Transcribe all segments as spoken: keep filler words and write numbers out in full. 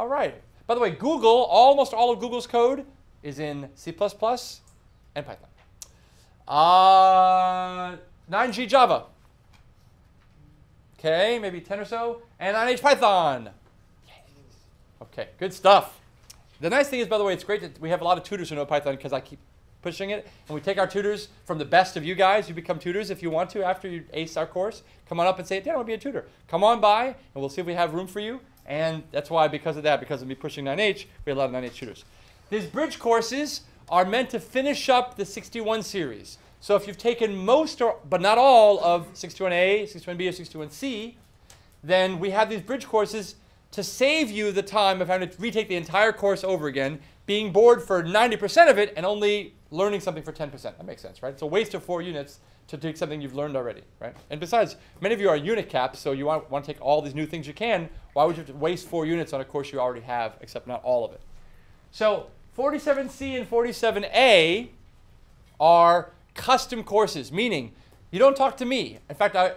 All right. By the way, Google, almost all of Google's code is in C plus plus and Python. Uh, nine G Java. Okay, maybe ten or so. And nine H Python. Okay, good stuff. The nice thing is, by the way, it's great that we have a lot of tutors who know Python because I keep pushing it. And we take our tutors from the best of you guys. You become tutors if you want to after you ace our course. Come on up and say, Dan, I want to be a tutor. Come on by, and we'll see if we have room for you. And that's why, because of that, because of me pushing nine H, we have a lot of nine H tutors. These bridge courses are meant to finish up the sixty-one series. So if you've taken most, or, but not all, of sixty-one A, sixty-one B, or sixty-one C, then we have these bridge courses to save you the time of having to retake the entire course over again, being bored for ninety percent of it and only learning something for ten percent. That makes sense, right? It's a waste of four units to take something you've learned already, right? And besides, many of you are unit caps, so you want, want to take all these new things you can. Why would you have to waste four units on a course you already have, except not all of it? So forty-seven C and forty-seven A are custom courses, meaning you don't talk to me. In fact, I...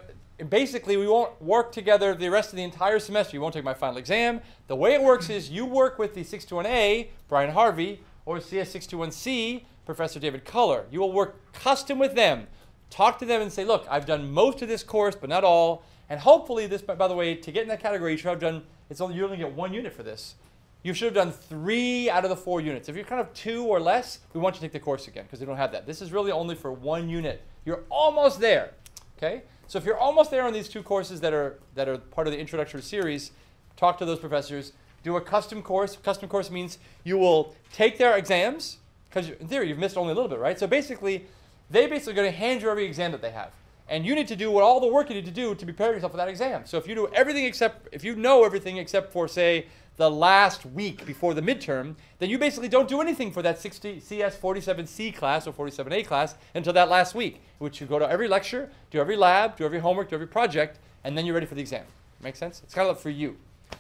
basically, we won't work together the rest of the entire semester. You won't take my final exam. The way it works is you work with the six twenty-one A, Brian Harvey, or C S six twenty-one C, Professor David Culler. You will work custom with them. Talk to them and say, look, I've done most of this course, but not all. And hopefully this, by the way, to get in that category, you should have done, it's only, you only get one unit for this. You should have done three out of the four units. If you're kind of two or less, we want you to take the course again because they don't have that. This is really only for one unit. You're almost there, okay? So if you're almost there on these two courses that are, that are part of the introductory series, talk to those professors. Do a custom course. Custom course means you will take their exams, because in theory, you've missed only a little bit, right? So basically, they basically are going to hand you every exam that they have. And you need to do what all the work you need to do to prepare yourself for that exam. So if you do everything except, if you know everything except for, say, the last week before the midterm, then you basically don't do anything for that C S forty-seven C class or forty-seven A class until that last week, which you go to every lecture, do every lab, do every homework, do every project, and then you're ready for the exam. Make sense? It's kind of for you.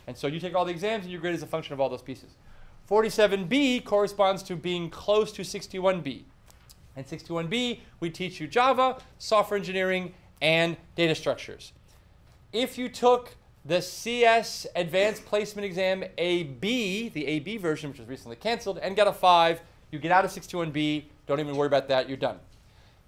And so you take all the exams and your grade is a function of all those pieces. forty-seven B corresponds to being close to sixty-one B. And sixty-one B, we teach you Java, software engineering, and data structures. If you took the C S Advanced Placement Exam A B, the A B version, which was recently canceled, and got a five, you get out of sixty-one B. Don't even worry about that. You're done.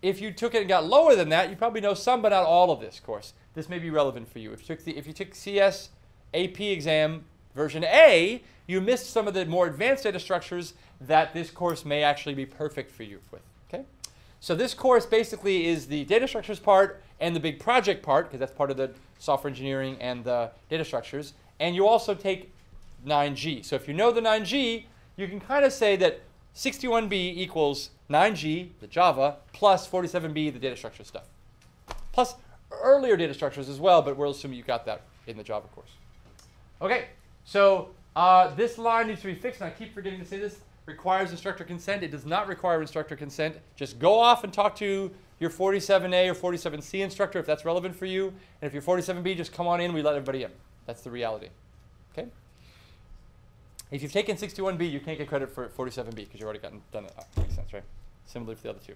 If you took it and got lower than that, you probably know some but not all of this course. This may be relevant for you. If you took, the, if you took C S A P Exam version A, you missed some of the more advanced data structures that this course may actually be perfect for you with. Okay? So this course basically is the data structures part and the big project part, because that's part of the software engineering and the data structures. And you also take nine G. So if you know the nine G, you can kind of say that sixty-one B equals nine G, the Java, plus forty-seven B, the data structure stuff. Plus earlier data structures as well, but we'll assume you got that in the Java course. OK, so uh, this line needs to be fixed, and I keep forgetting to say this. Requires instructor consent. It does not require instructor consent. Just go off and talk to your forty-seven A or forty-seven C instructor if that's relevant for you. And if you're forty-seven B, just come on in. We let everybody in. That's the reality. Okay? If you've taken sixty-one B, you can't get credit for forty-seven B because you've already gotten done it. Oh, makes sense, right? Similarly for the other two.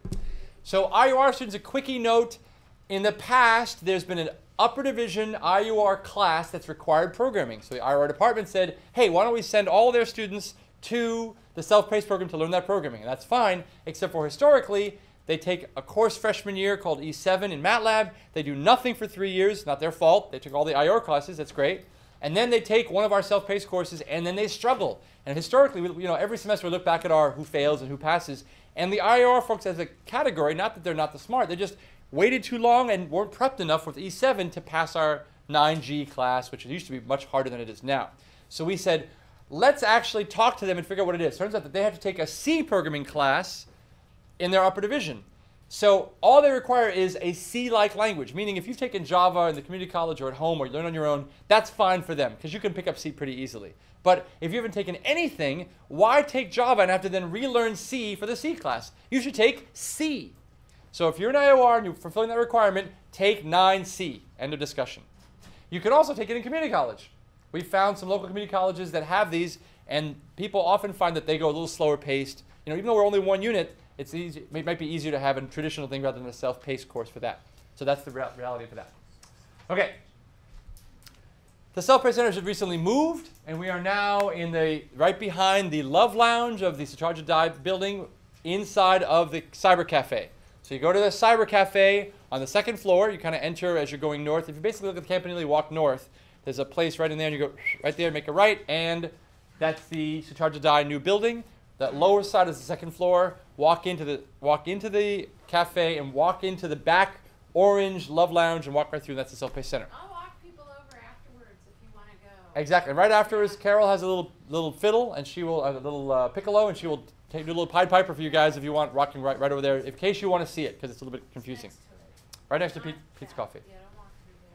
So I U R students, a quickie note. In the past, there's been an upper division I U R class that's required programming. So the I U R department said, hey, why don't we send all their students to the self-paced program to learn that programming. And that's fine, except for historically, they take a course freshman year called E seven in MATLAB. They do nothing for three years. Not their fault. They took all the I R classes. That's great. And then they take one of our self-paced courses, and then they struggle. And historically, we, you know, every semester we look back at our who fails and who passes. And the I R folks as a category, not that they're not the smart, they just waited too long and weren't prepped enough with E seven to pass our nine G class, which used to be much harder than it is now. So we said, let's actually talk to them and figure out what it is. Turns out that they have to take a C programming class in their upper division. So all they require is a C-like language, meaning if you've taken Java in the community college or at home or you learn on your own, that's fine for them because you can pick up C pretty easily. But if you haven't taken anything, why take Java and have to then relearn C for the C class? You should take C. So if you're an I O R and you're fulfilling that requirement, take nine C. End of discussion. You can also take it in community college. We found some local community colleges that have these, and people often find that they go a little slower paced. You know, even though we're only one unit, it's easy, it might be easier to have a traditional thing rather than a self-paced course for that. So that's the reality for that. OK. The Self-Paced Centers have recently moved, and we are now in the right behind the Love Lounge of the Sutardja Dai building inside of the Cyber Cafe. So you go to the Cyber Cafe on the second floor. You kind of enter as you're going north. If you basically look at the Campanile, you walk north. There's a place right in there, and you go right there, make a right, and that's the Sutardja Dai new building. That lower side is the second floor. Walk into the walk into the cafe and walk into the back orange Love Lounge and walk right through. And that's the Self-Paced Center. I'll walk people over afterwards if you want to go. Exactly. And right afterwards, Carol has a little little fiddle and she will a little uh, piccolo, and she will take, do a little Pied Piper for you guys if you want, rocking right right over there, in case you want to see it because it's a little bit confusing. Next right next to Pete, Pete's Coffee. Yeah.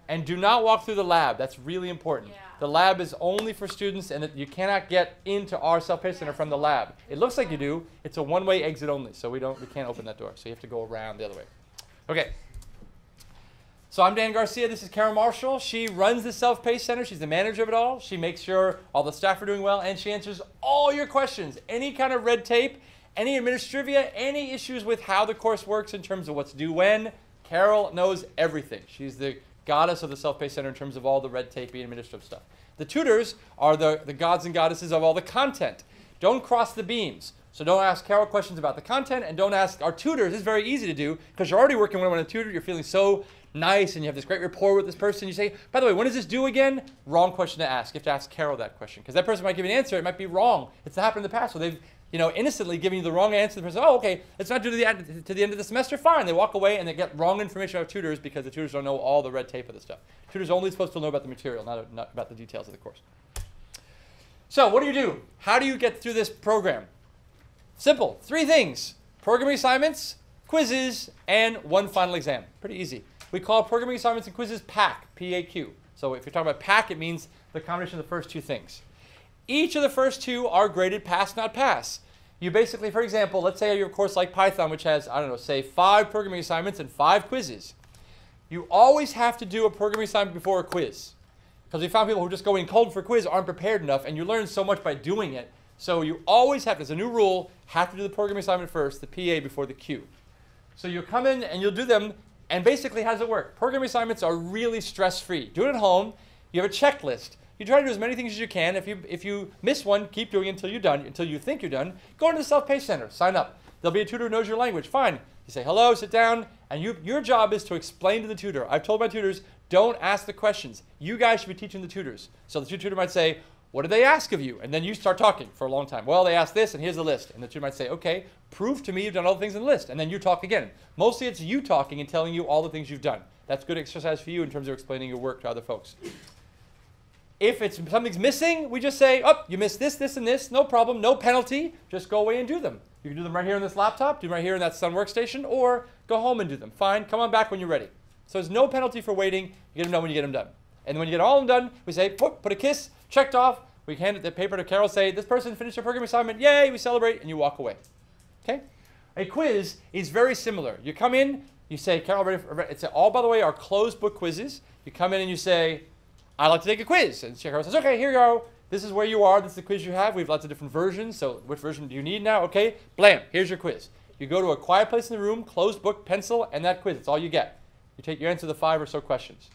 And do not walk through the lab. That's really important. Yeah. The lab is only for students, and you cannot get into our self-paced center from the lab. It looks like you do. It's a one-way exit only, so we don't, we can't open that door. So you have to go around the other way. Okay. So I'm Dan Garcia. This is Carol Marshall. She runs the self-paced center. She's the manager of it all. She makes sure all the staff are doing well, and she answers all your questions. Any kind of red tape, any administrivia, any issues with how the course works in terms of what's due when. Carol knows everything. She's the goddess of the self-paced center in terms of all the red tape and administrative stuff. The tutors are the, the gods and goddesses of all the content. Don't cross the beams. So don't ask Carol questions about the content, and don't ask our tutors. It's very easy to do because you're already working with a tutor. You're feeling so nice, and you have this great rapport with this person. You say, by the way, when does this due again? Wrong question to ask. You have to ask Carol that question because that person might give an answer. It might be wrong. It's happened in the past where they've you know, innocently giving you the wrong answer. The person, oh, okay, it's not due to the, to the end of the semester, fine. They walk away and they get wrong information out of tutors because the tutors don't know all the red tape of the stuff. Tutors are only supposed to know about the material, not, not about the details of the course. So what do you do? How do you get through this program? Simple, three things: programming assignments, quizzes, and one final exam. Pretty easy. We call programming assignments and quizzes PAQ, P A Q. So if you're talking about PAQ, it means the combination of the first two things. Each of the first two are graded pass, not pass. You basically, for example, let's say your course like Python, which has, I don't know, say five programming assignments and five quizzes. You always have to do a programming assignment before a quiz. Because we found people who just go in cold for a quiz aren't prepared enough, and you learn so much by doing it. So you always have, there's a new rule, have to do the programming assignment first, the P A before the Q. So you'll come in and you'll do them, and basically how does it work? Programming assignments are really stress-free. Do it at home, you have a checklist. You try to do as many things as you can. If you, if you miss one, keep doing it until you're done, until you think you're done. Go into the self-paced center, sign up. There'll be a tutor who knows your language, fine. You say hello, sit down, and you, your job is to explain to the tutor. I've told my tutors, don't ask the questions. You guys should be teaching the tutors. So the tutor might say, what did they ask of you? And then you start talking for a long time. Well, they asked this, and here's the list. And the tutor might say, okay, prove to me you've done all the things in the list. And then you talk again. Mostly it's you talking and telling you all the things you've done. That's good exercise for you in terms of explaining your work to other folks. If it's, something's missing, we just say, oh, you missed this, this, and this. No problem, no penalty. Just go away and do them. You can do them right here on this laptop, do them right here in that Sun workstation, or go home and do them. Fine, come on back when you're ready. So there's no penalty for waiting. You get them done when you get them done. And when you get all of them done, we say, put, put a kiss, checked off. We hand the paper to Carol, say, this person finished their program assignment. Yay, we celebrate, and you walk away. Okay? A quiz is very similar. You come in, you say, Carol, ready for, it's all, by the way, are closed book quizzes. You come in and you say, I'd like to take a quiz. And Carol says, okay, here you go. This is where you are. This is the quiz you have. We have lots of different versions. So which version do you need now? Okay, blam, here's your quiz. You go to a quiet place in the room, closed book, pencil, and that quiz. It's all you get. You take your answer to the five or so questions.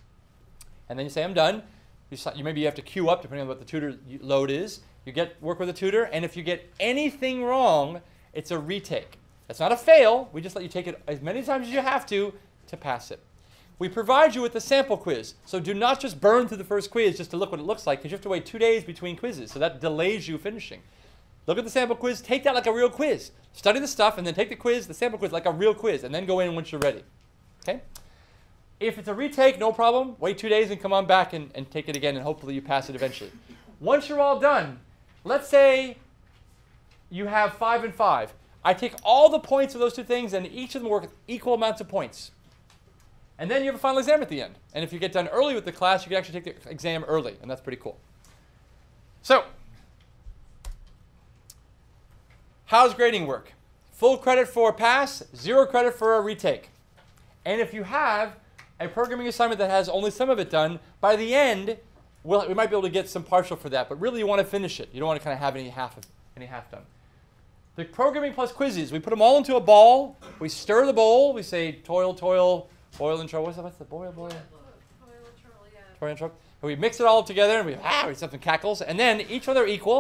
And then you say, I'm done. You, you maybe you have to queue up depending on what the tutor load is. You get work with a tutor. And if you get anything wrong, it's a retake. That's not a fail. We just let you take it as many times as you have to to pass it. We provide you with a sample quiz. So do not just burn through the first quiz just to look what it looks like, because you have to wait two days between quizzes. So that delays you finishing. Look at the sample quiz. Take that like a real quiz. Study the stuff and then take the quiz, the sample quiz, like a real quiz, and then go in once you're ready. Okay? If it's a retake, no problem. Wait two days and come on back and, and take it again, and hopefully you pass it eventually. Once you're all done, let's say you have five and five. I take all the points of those two things, and each of them work with equal amounts of points. And then you have a final exam at the end. And if you get done early with the class, you can actually take the exam early, and that's pretty cool. So, how does grading work? Full credit for a pass, zero credit for a retake. And if you have a programming assignment that has only some of it done, by the end, we'll, we might be able to get some partial for that, but really you want to finish it. You don't want to kind of have any half, of, any half done. The programming plus quizzes, we put them all into a ball, we stir the bowl, we say toil, toil, Boil and trouble. What's that? What's the boil, boil? Toil and trouble, yeah. Toil and trouble. And we mix it all together and we, ah, we have some cackles. And then each other equal.